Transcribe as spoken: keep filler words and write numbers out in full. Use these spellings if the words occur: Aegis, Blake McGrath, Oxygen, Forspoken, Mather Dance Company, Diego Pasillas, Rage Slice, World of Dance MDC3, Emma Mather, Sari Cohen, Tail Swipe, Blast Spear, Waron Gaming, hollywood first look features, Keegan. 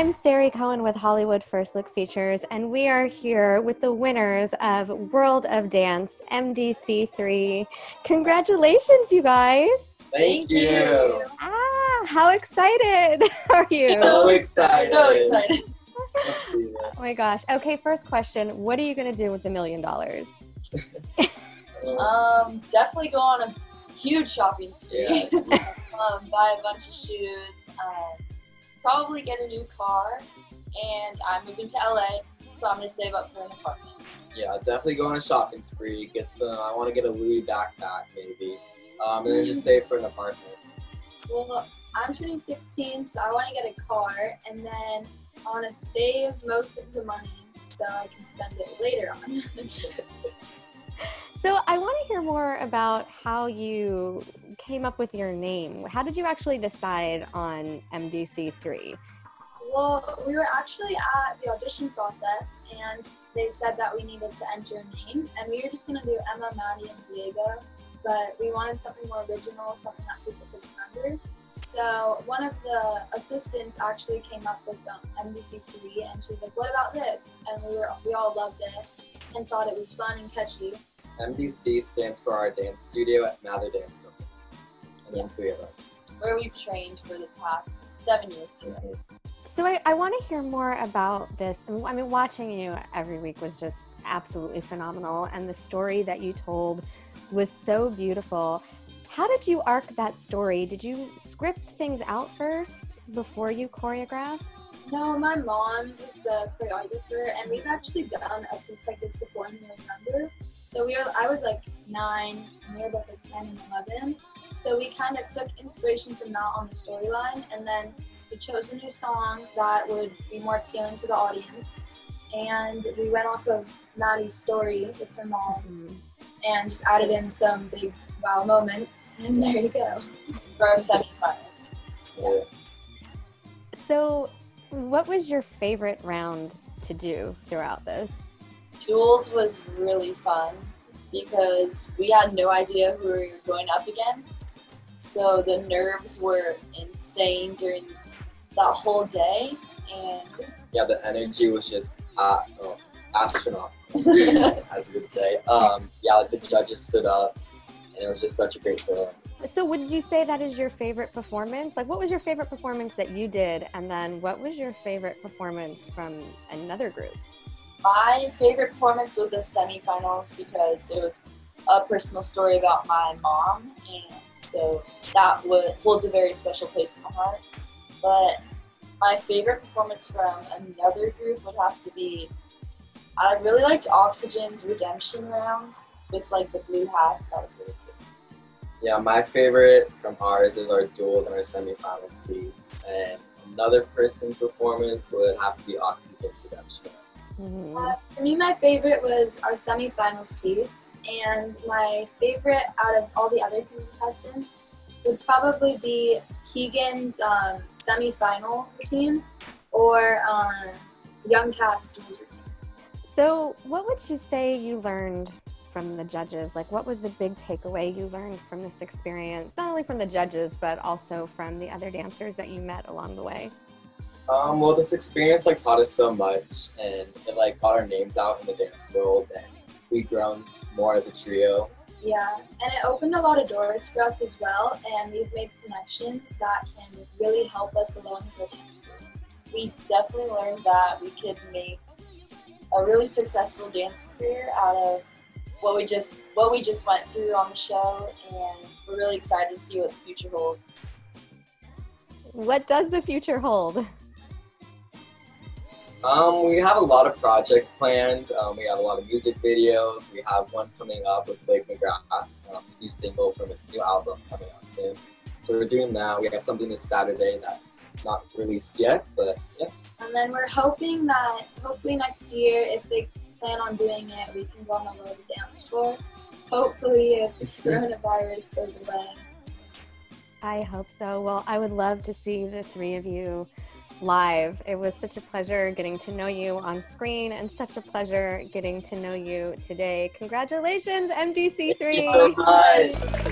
I'm Sari Cohen with Hollywood First Look Features, and we are here with the winners of World of Dance M D C three. Congratulations, you guys! Thank you! Ah, how excited are you? So excited! So excited! Oh my gosh. Okay, first question. What are you going to do with the million dollars? Um, definitely go on a huge shopping spree. Yes. um, buy a bunch of shoes. Um, probably get a new car. And I'm moving to L A, so I'm going to save up for an apartment. Yeah, definitely go on a shopping spree. Get some, I want to get a Louis backpack, maybe. Um, and then just save for an apartment. Well, I'm turning sixteen, so I want to get a car. And then I want to save most of the money so I can spend it later on. So I want to hear more about how you came up with your name. How did you actually decide on M D C three? Well, we were actually at the audition process, and they said that we needed to enter a name, and we were just going to do Emma, Maddie, and Diego, but we wanted something more original, something that people could remember. So one of the assistants actually came up with um, M D C three, and she was like, what about this? And we, were, we all loved it and thought it was fun and catchy. M D C stands for our dance studio at Mather Dance Company, and yeah. Then three of us. Where we've trained for the past seven years. Today. So I, I want to hear more about this. I mean, watching you every week was just absolutely phenomenal, and the story that you told was so beautiful. How did you arc that story? Did you script things out first before you choreographed? No, my mom is the choreographer, and we've actually done a piece like this before, and I remember. So we were, I was like nine, and we were both like ten and eleven. So we kind of took inspiration from that on the storyline, and then we chose a new song that would be more appealing to the audience. And we went off of Maddie's story with her mom, mm-hmm. and just added in some big wow moments, and there you go. For our semifinals. Yeah. So, what was your favorite round to do throughout this? Duels was really fun because we had no idea who we were going up against. So the nerves were insane during that whole day. And yeah, the energy was just uh, oh, astronomical, as we would say. Um, yeah, like the judges stood up, and it was just such a great feeling. So would you say that is your favorite performance? Like, what was your favorite performance that you did? And then what was your favorite performance from another group? My favorite performance was the semifinals because it was a personal story about my mom. And so that was, holds a very special place in my heart. But my favorite performance from another group would have to be, I really liked Oxygen's redemption round with like the blue hats. That was really cool. Yeah, my favorite from ours is our duels and our semifinals piece. And another person's performance would have to be Oxygen's redemption. Mm-hmm. uh, for me, my favorite was our semifinals piece. And my favorite out of all the other contestants would probably be Keegan's um, semifinal routine or um, Youngcast duels routine. So what would you say you learned from the judges? Like, what was the big takeaway you learned from this experience, not only from the judges, but also from the other dancers that you met along the way? Um, well, this experience, like, taught us so much, and it, like, got our names out in the dance world, and we've grown more as a trio. Yeah, and it opened a lot of doors for us as well, and we've made connections that can really help us along with our dance group. We definitely learned that we could make a really successful dance career out of what we just what we just went through on the show, and we're really excited to see what the future holds. What does the future hold? Um, we have a lot of projects planned. Um, we have a lot of music videos. We have one coming up with Blake McGrath, um, his new single from his new album coming out soon. So we're doing that. We have something this Saturday that's not released yet, but yeah. And then we're hoping that hopefully next year, if they plan on doing it, we can go on a little dance tour. Hopefully, if coronavirus goes away. I hope so. Well, I would love to see the three of you live. It was such a pleasure getting to know you on screen, and such a pleasure getting to know you today. Congratulations, M D C three! Thank you so much.